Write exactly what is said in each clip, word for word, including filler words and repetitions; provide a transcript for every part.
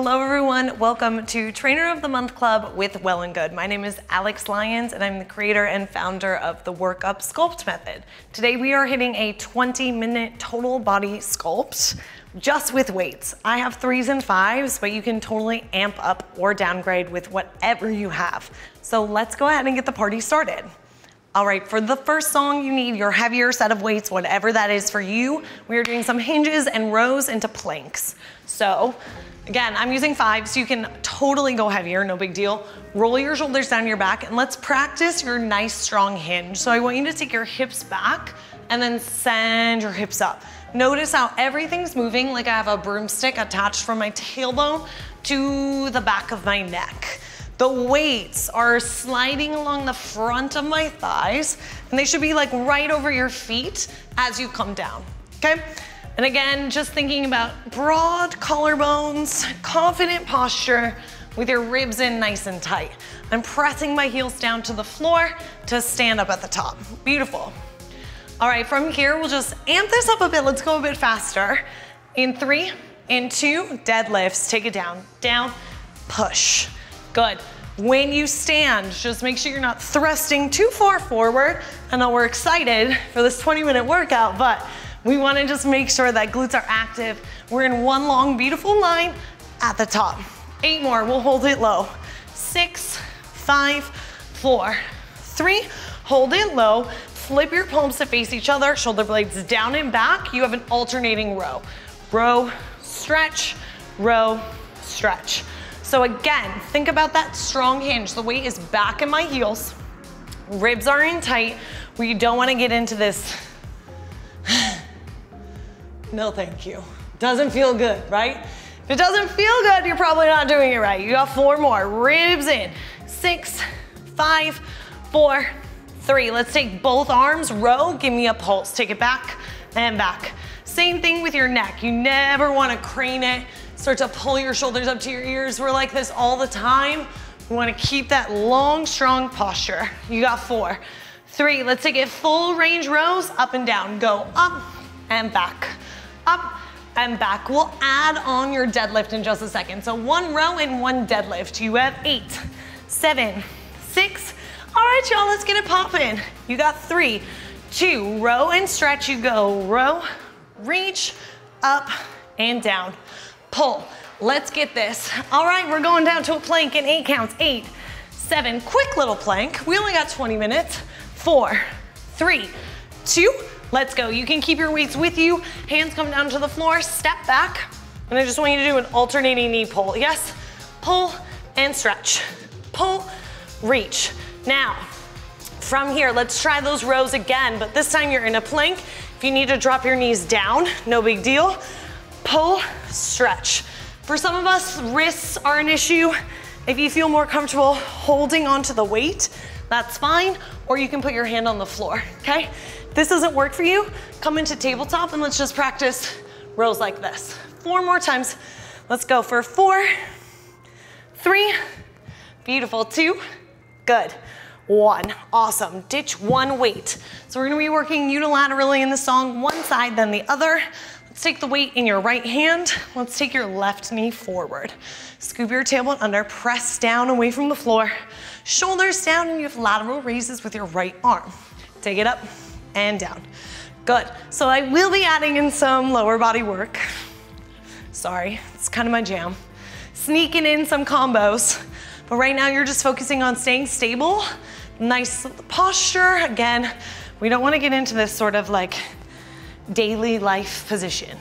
Hello everyone, welcome to Trainer of the Month Club with Well and Good. My name is Alex Lyons and I'm the creator and founder of the Workup Sculpt Method. Today we are hitting a twenty minute total body sculpt just with weights. I have threes and fives, but you can totally amp up or downgrade with whatever you have. So let's go ahead and get the party started. All right, for the first song, you need your heavier set of weights, whatever that is for you. We are doing some hinges and rows into planks. So again, I'm using five, so you can totally go heavier, no big deal. Roll your shoulders down your back and let's practice your nice strong hinge. So I want you to take your hips back and then send your hips up. Notice how everything's moving like I have a broomstick attached from my tailbone to the back of my neck. The weights are sliding along the front of my thighs and they should be like right over your feet as you come down, okay? And again, just thinking about broad collarbones, confident posture with your ribs in nice and tight. I'm pressing my heels down to the floor to stand up at the top. Beautiful. All right, from here, we'll just amp this up a bit. Let's go a bit faster. In three, in two, deadlifts. Take it down, down, push. Good. When you stand, just make sure you're not thrusting too far forward. I know we're excited for this twenty minute workout, but we want to just make sure that glutes are active. We're in one long, beautiful line at the top. Eight more, we'll hold it low. Six, five, four, three, hold it low. Flip your palms to face each other, shoulder blades down and back. You have an alternating row. Row, stretch, row, stretch. So again, think about that strong hinge. The weight is back in my heels. Ribs are in tight. We don't want to get into this. No, thank you. Doesn't feel good, right? If it doesn't feel good, you're probably not doing it right. You got four more. Ribs in. Six, five, four, three. Let's take both arms, row, give me a pulse. Take it back and back. Same thing with your neck. You never want to crane it. Start to pull your shoulders up to your ears. We're like this all the time. We wanna keep that long, strong posture. You got four, three. Let's take it full range rows, up and down. Go up and back, up and back. We'll add on your deadlift in just a second. So one row and one deadlift. You have eight, seven, six. All right, y'all, let's get it poppin'. You got three, two, row and stretch. You go row, reach, up and down. Pull. Let's get this. All right, we're going down to a plank in eight counts. Eight, seven, quick little plank. We only got twenty minutes. Four, three, two, let's go. You can keep your weights with you. Hands come down to the floor, step back. And I just want you to do an alternating knee pull. Yes, pull and stretch. Pull, reach. Now, from here, let's try those rows again, but this time you're in a plank. If you need to drop your knees down, no big deal. Pull, stretch. For some of us, wrists are an issue. If you feel more comfortable holding onto the weight, that's fine, or you can put your hand on the floor, okay? If this doesn't work for you, come into tabletop and let's just practice rows like this. Four more times. Let's go for four, three, beautiful, two, good, one, awesome. Ditch one weight. So we're gonna be working unilaterally in the song, one side, then the other. Let's take the weight in your right hand. Let's take your left knee forward. Scoop your tailbone under, press down away from the floor. Shoulders down and you have lateral raises with your right arm. Take it up and down. Good. So I will be adding in some lower body work. Sorry, it's kind of my jam. Sneaking in some combos. But right now you're just focusing on staying stable. Nice posture. Again, we don't want to get into this sort of like daily life position.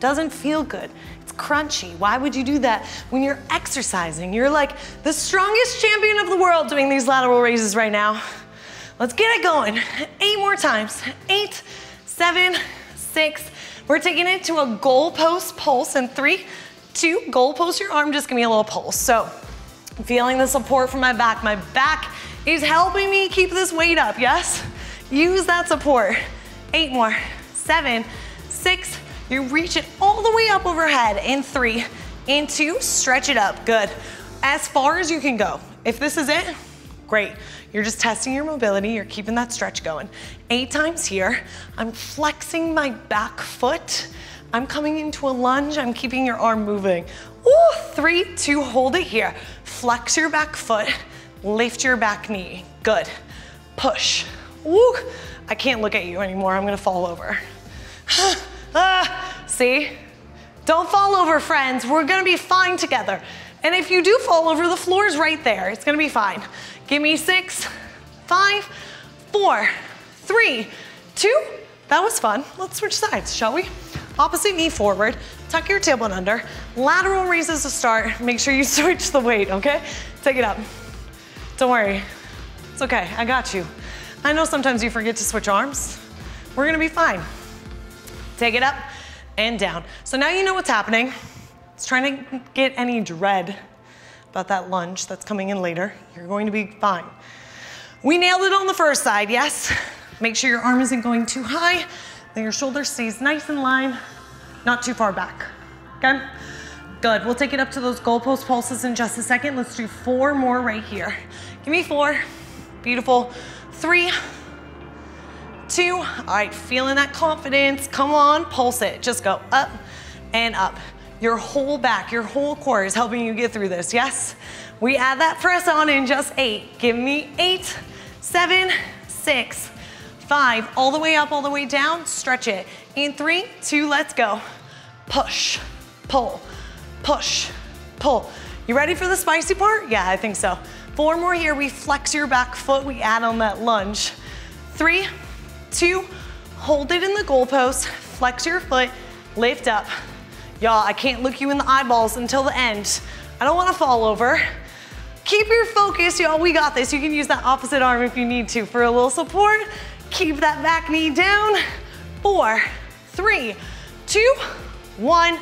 Doesn't feel good. It's crunchy. Why would you do that when you're exercising? You're like the strongest champion of the world doing these lateral raises right now. Let's get it going. Eight more times. Eight, seven, six. We're taking it to a goalpost pulse in three, two, goalpost your arm. Just give me a little pulse. So I'm feeling the support from my back. My back is helping me keep this weight up. Yes? Use that support. Eight more. Seven, six, you reach it all the way up overhead. In three, in two, stretch it up, good. As far as you can go. If this is it, great. You're just testing your mobility, you're keeping that stretch going. Eight times here, I'm flexing my back foot. I'm coming into a lunge, I'm keeping your arm moving. Ooh, three, two, hold it here. Flex your back foot, lift your back knee. Good. Push. Ooh, I can't look at you anymore. I'm gonna fall over. ah, see? Don't fall over, friends. We're gonna be fine together. And if you do fall over, the floor is right there. It's gonna be fine. Give me six, five, four, three, two. That was fun. Let's switch sides, shall we? Opposite knee forward, tuck your tailbone under, lateral raises to start. Make sure you switch the weight, okay? Take it up. Don't worry. It's okay, I got you. I know sometimes you forget to switch arms. We're gonna be fine. Take it up and down. So now you know what's happening. It's trying to get any dread about that lunge that's coming in later. You're going to be fine. We nailed it on the first side, yes? Make sure your arm isn't going too high, that your shoulder stays nice in line, not too far back, okay? Good, we'll take it up to those goalpost pulses in just a second. Let's do four more right here. Give me four, beautiful. Three, two, all right, feeling that confidence. Come on, pulse it. Just go up and up. Your whole back, your whole core is helping you get through this, yes? We add that press on in just eight. Give me eight, seven, six, five, all the way up, all the way down, stretch it. In three, two, let's go. Push, pull, push, pull. You ready for the spicy part? Yeah, I think so. Four more here, we flex your back foot, we add on that lunge. Three, two, hold it in the goalpost, flex your foot, lift up. Y'all, I can't look you in the eyeballs until the end. I don't wanna fall over. Keep your focus, y'all, we got this. You can use that opposite arm if you need to for a little support. Keep that back knee down. Four, three, two, one.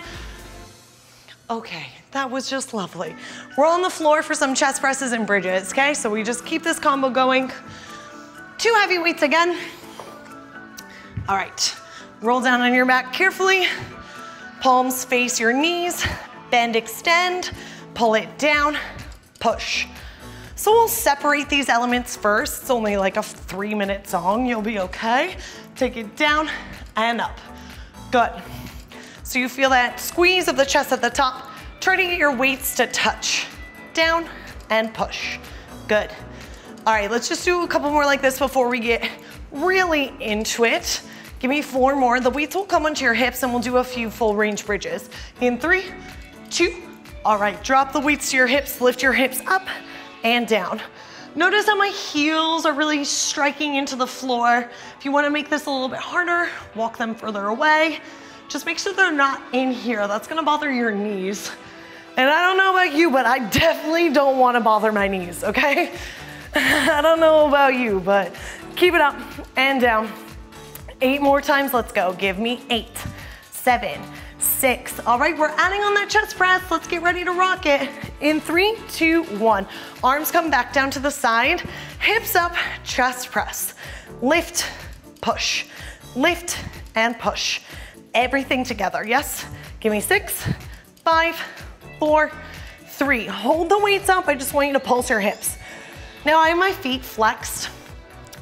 Okay. That was just lovely. We're on the floor for some chest presses and bridges, okay? So we just keep this combo going. Two heavy weights again. All right, roll down on your back carefully. Palms face your knees, bend, extend, pull it down, push. So we'll separate these elements first. It's only like a three minute song, you'll be okay. Take it down and up, good. So you feel that squeeze of the chest at the top. Try to get your weights to touch. Down and push. Good. All right, let's just do a couple more like this before we get really into it. Give me four more. The weights will come onto your hips and we'll do a few full range bridges. In three, two, all right, drop the weights to your hips, lift your hips up and down. Notice how my heels are really striking into the floor. If you wanna make this a little bit harder, walk them further away. Just make sure they're not in here. That's gonna bother your knees. And I don't know about you, but I definitely don't want to bother my knees, okay? I don't know about you, but keep it up and down. Eight more times, let's go. Give me eight, seven, six. All right, we're adding on that chest press. Let's get ready to rock it. In three, two, one. Arms come back down to the side, hips up, chest press. Lift, push, lift and push. Everything together, yes? Give me six, five, four, three. Hold the weights up, I just want you to pulse your hips. Now I have my feet flexed.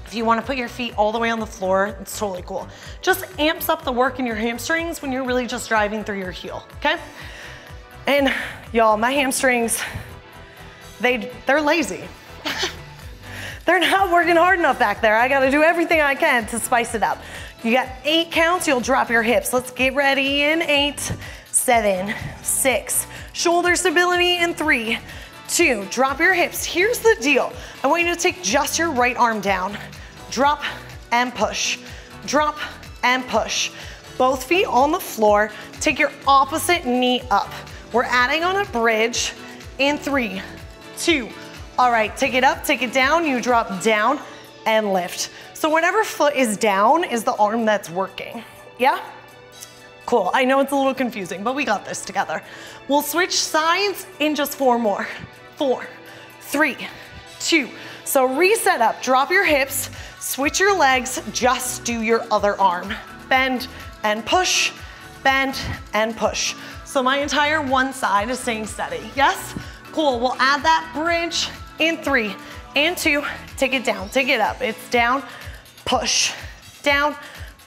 If you wanna put your feet all the way on the floor, it's totally cool. Just amps up the work in your hamstrings when you're really just driving through your heel, okay? And y'all, my hamstrings, they, they're lazy. They're not working hard enough back there. I gotta do everything I can to spice it up. You got eight counts, you'll drop your hips. Let's get ready in eight, seven, six. Shoulder stability in three, two, drop your hips. Here's the deal. I want you to take just your right arm down. Drop and push, drop and push. Both feet on the floor, take your opposite knee up. We're adding on a bridge in three, two. All right, take it up, take it down, you drop down and lift. So whatever foot is down is the arm that's working, yeah? Cool, I know it's a little confusing, but we got this together. We'll switch sides in just four more. Four, three, two. So reset up, drop your hips, switch your legs, just do your other arm. Bend and push, bend and push. So my entire one side is staying steady, yes? Cool, we'll add that bridge in three and two. Take it down, take it up. It's down, push, down,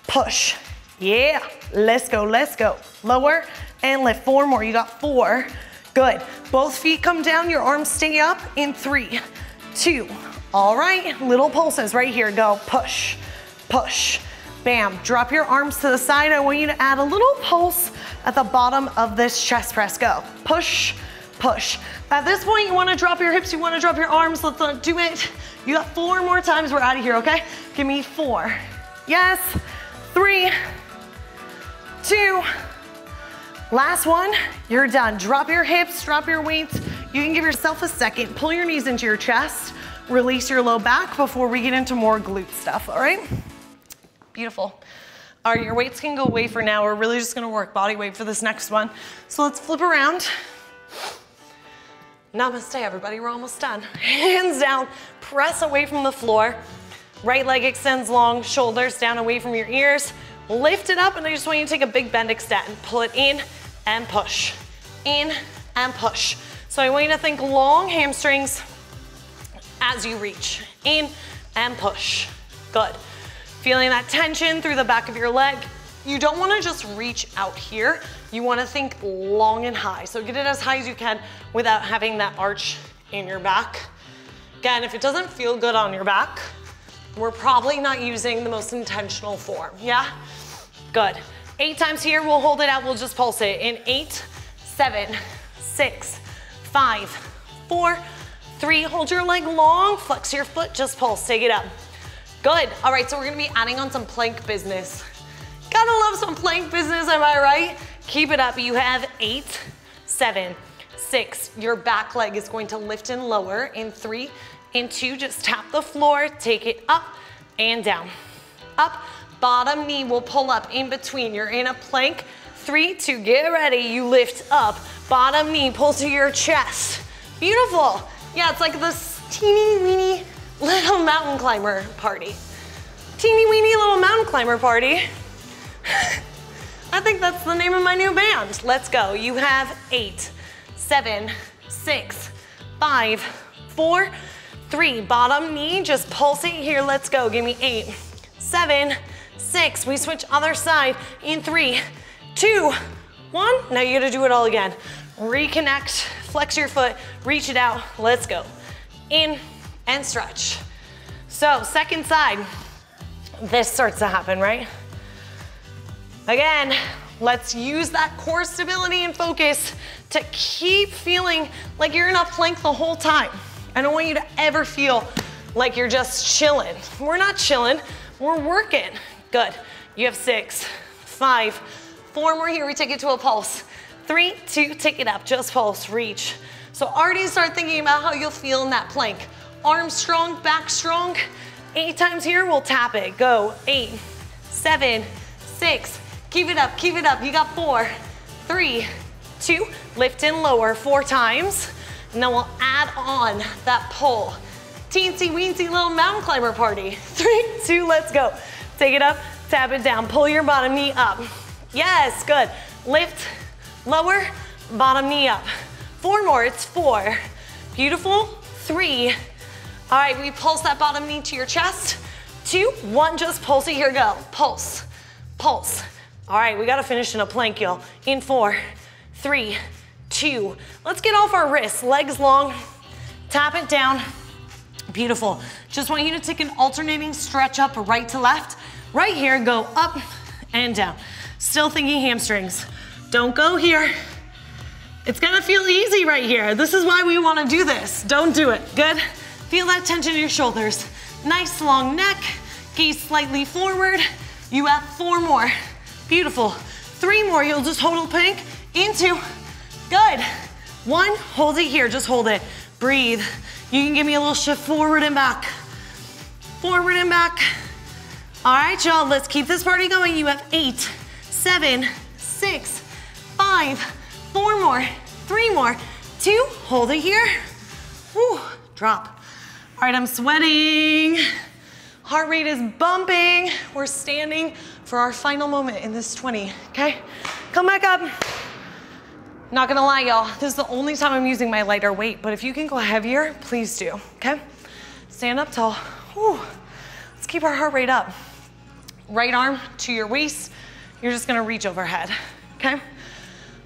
push. Yeah, let's go, let's go. Lower and lift, four more, you got four. Good. Both feet come down, your arms stay up in three, two. All right, little pulses right here. Go push, push, bam. Drop your arms to the side. I want you to add a little pulse at the bottom of this chest press. Go push, push. At this point, you wanna drop your hips, you wanna drop your arms. Let's not do it. You got four more times, we're out of here, okay? Give me four. Yes, three, two, last one, you're done. Drop your hips, drop your weights. You can give yourself a second. Pull your knees into your chest, release your low back before we get into more glute stuff, all right? Beautiful. All right, your weights can go away for now. We're really just gonna work body weight for this next one. So let's flip around. Namaste, everybody, we're almost done. Hands down, press away from the floor. Right leg extends long, shoulders down away from your ears. Lift it up, and I just want you to take a big bend extend. Pull it in and push, in and push. So I want you to think long hamstrings as you reach, in and push. Good. Feeling that tension through the back of your leg. You don't want to just reach out here. You want to think long and high. So get it as high as you can without having that arch in your back. Again, if it doesn't feel good on your back, we're probably not using the most intentional form, yeah? Good. Eight times here, we'll hold it out, we'll just pulse it. In eight, seven, six, five, four, three, hold your leg long, flex your foot, just pulse, take it up. Good. All right, so we're gonna be adding on some plank business. Gotta love some plank business, am I right? Keep it up, you have eight, seven, six. Your back leg is going to lift and lower in three, in two, just tap the floor, take it up and down. Up, bottom knee will pull up in between. You're in a plank. Three, two, get ready. You lift up, bottom knee, pull to your chest. Beautiful. Yeah, it's like this teeny weeny little mountain climber party. Teeny weeny little mountain climber party. I think that's the name of my new band. Let's go. You have eight, seven, six, five, four, three, bottom knee, just pulsing here, let's go. Give me eight, seven, six. We switch other side in three, two, one. Now you gotta do it all again. Reconnect, flex your foot, reach it out, let's go. In and stretch. So second side, this starts to happen, right? Again, let's use that core stability and focus to keep feeling like you're in a plank the whole time. I don't want you to ever feel like you're just chilling. We're not chilling, we're working. Good, you have six, five, four more here, we take it to a pulse. Three, two, take it up, just pulse, reach. So already start thinking about how you'll feel in that plank. Arms strong, back strong. Eight times here, we'll tap it. Go, eight, seven, six. Keep it up, keep it up. You got four, three, two. Lift and lower, four times. And then we'll add on that pull. Teensy weensy little mountain climber party. Three, two, let's go. Take it up, tap it down. Pull your bottom knee up. Yes, good. Lift, lower, bottom knee up. Four more, it's four. Beautiful, three. All right, we pulse that bottom knee to your chest. Two, one, just pulse it, here go. Pulse, pulse. All right, we gotta finish in a plank, y'all. In four, three, two. Let's get off our wrists, legs long, tap it down. Beautiful. Just want you to take an alternating stretch up right to left. Right here, go up and down. Still thinking hamstrings. Don't go here. It's gonna feel easy right here. This is why we wanna do this. Don't do it, good? Feel that tension in your shoulders. Nice long neck, gaze slightly forward. You have four more, beautiful. Three more, you'll just hold a plank into. Good. One, hold it here, just hold it. Breathe. You can give me a little shift forward and back. Forward and back. All right, y'all, let's keep this party going. You have eight, seven, six, five, four more, three more, two, hold it here. Woo, drop. All right, I'm sweating. Heart rate is bumping. We're standing for our final moment in this twenty, okay? Come back up. Not gonna lie, y'all, this is the only time I'm using my lighter weight, but if you can go heavier, please do, okay? Stand up tall. Whew. Let's keep our heart rate up. Right arm to your waist. You're just gonna reach overhead, okay?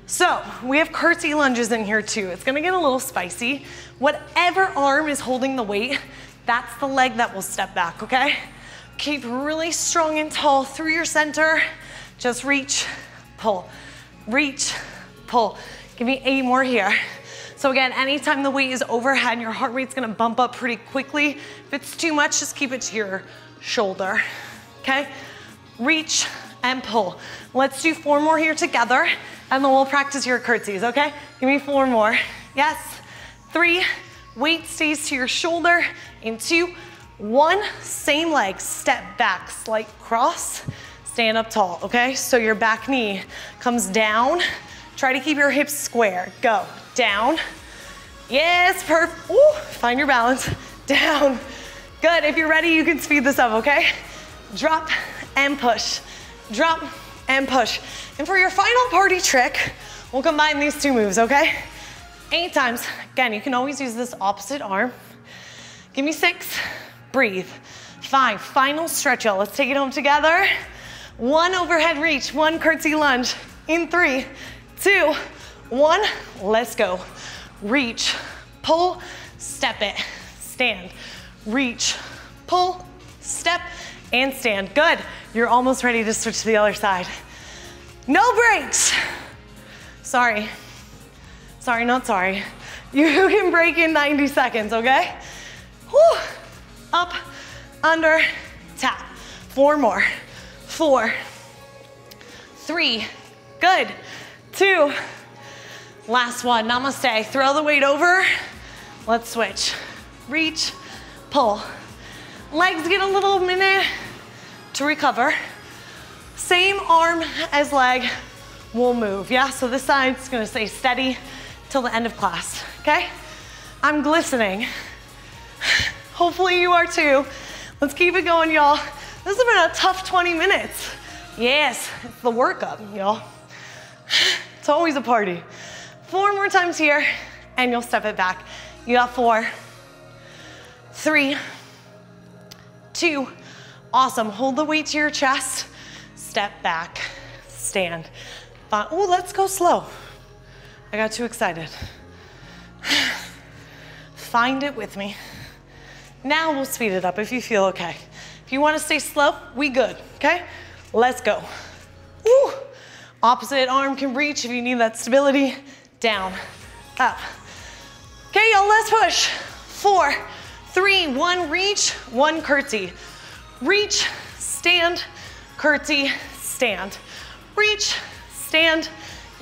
So we have curtsy lunges in here too. It's gonna get a little spicy. Whatever arm is holding the weight, that's the leg that will step back, okay? Keep really strong and tall through your center. Just reach, pull, reach, pull. Give me eight more here. So again, anytime the weight is overhead, your heart rate's gonna bump up pretty quickly. If it's too much, just keep it to your shoulder, okay? Reach and pull. Let's do four more here together, and then we'll practice your curtsies, okay? Give me four more. Yes, three, weight stays to your shoulder, in two, one, same leg, step back, slight cross, stand up tall, okay? So your back knee comes down, try to keep your hips square, go, down, yes, perfect, ooh, find your balance, down, good, if you're ready, you can speed this up, okay? Drop and push, drop and push. And for your final party trick, we'll combine these two moves, okay? Eight times, again, you can always use this opposite arm. Give me six, breathe, five, final stretch out, let's take it home together. One overhead reach, one curtsy lunge, in three, two, one, let's go. Reach, pull, step it, stand. Reach, pull, step, and stand. Good, you're almost ready to switch to the other side. No breaks. Sorry, sorry, not sorry. You can break in ninety seconds, okay? Whew. Up, under, tap. Four more, four, three, good, two, last one, namaste. Throw the weight over, let's switch. Reach, pull. Legs get a little minute to recover. Same arm as leg, we'll move, yeah? So this side's gonna stay steady till the end of class, okay? I'm glistening. Hopefully you are too. Let's keep it going, y'all. This has been a tough twenty minutes. Yes, it's the workup, y'all. It's always a party. Four more times here, and you'll step it back. You got four, three, two, awesome. Hold the weight to your chest, step back, stand. Oh, let's go slow. I got too excited. Find it with me. Now we'll speed it up if you feel okay. If you wanna stay slow, we good, okay? Let's go. Woo. Opposite arm can reach if you need that stability. Down, up. Okay, y'all, let's push. Four, three, one, reach, one, curtsy. Reach, stand, curtsy, stand. Reach, stand,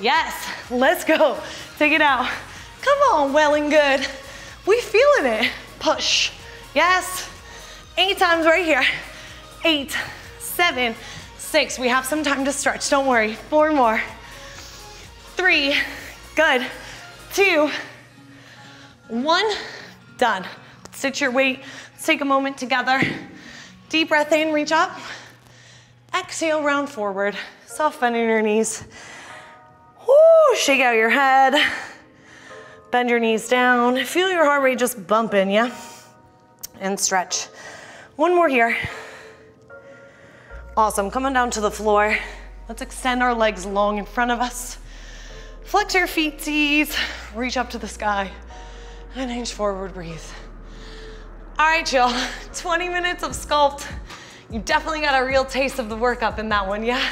yes, let's go. Take it out. Come on, well and good. We feeling it, push. Yes, eight times right here. Eight, seven, six. We have some time to stretch, don't worry. Four more. Three, good. Two, one, done. Sit your weight, let's take a moment together. Deep breath in, reach up. Exhale, round forward. Soft bend in your knees. Woo, shake out your head. Bend your knees down. Feel your heart rate just bumping, yeah? And stretch. One more here. Awesome, come on down to the floor. Let's extend our legs long in front of us. Flex your feeties, reach up to the sky, and hinge forward, breathe. All right, y'all, twenty minutes of sculpt. You definitely got a real taste of the workup in that one, yeah?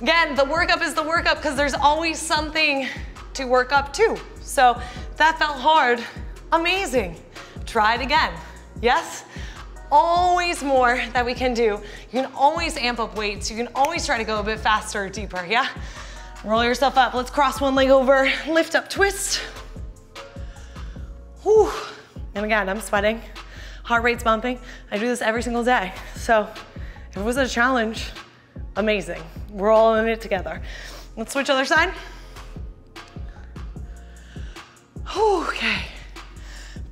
Again, the workup is the workup because there's always something to work up to. So that felt hard, amazing. Try it again. Yes? Always more that we can do. You can always amp up weights. You can always try to go a bit faster or deeper, yeah? Roll yourself up. Let's cross one leg over. Lift up, twist. Whew. And again, I'm sweating. Heart rate's bumping. I do this every single day. So if it was a challenge, amazing. We're all in it together. Let's switch other side. Whew, okay.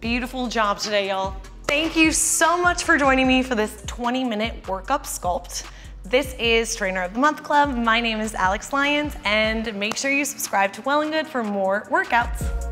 Beautiful job today, y'all. Thank you so much for joining me for this twenty minute workup sculpt. This is Trainer of the Month Club. My name is Alex Lyons, and make sure you subscribe to Well and Good for more workouts.